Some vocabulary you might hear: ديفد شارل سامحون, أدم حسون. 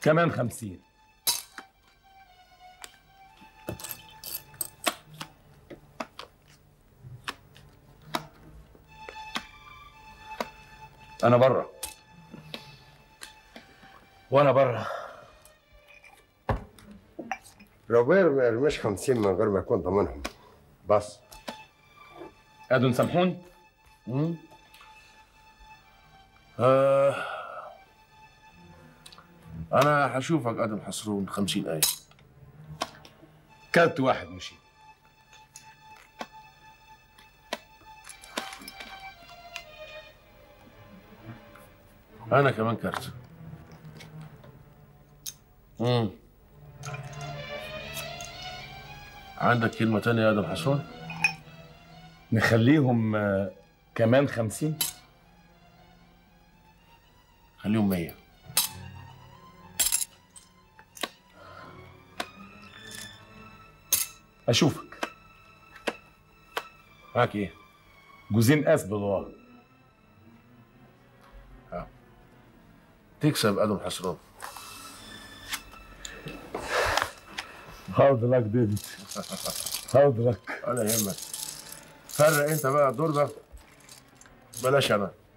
كمان 50. أنا برا. وأنا برا. روبير ما يرميش 50 من غير ما يكون ضامنهم. بس. أدون سامحون؟ أنا هشوفك أدون حصرون 50 آية. كلت واحد مشي. أنا كمان كارت. عندك كلمة تانية يا أدم حسون؟ نخليهم كمان 50؟ خليهم 100. أشوفك. معاك إيه؟ جوزين قاس بالله. تكسب أدم حسران. هارد لك ديفيد، هارد لك. ولا يهمك، فرق انت بقى الدور ده بلاش. انا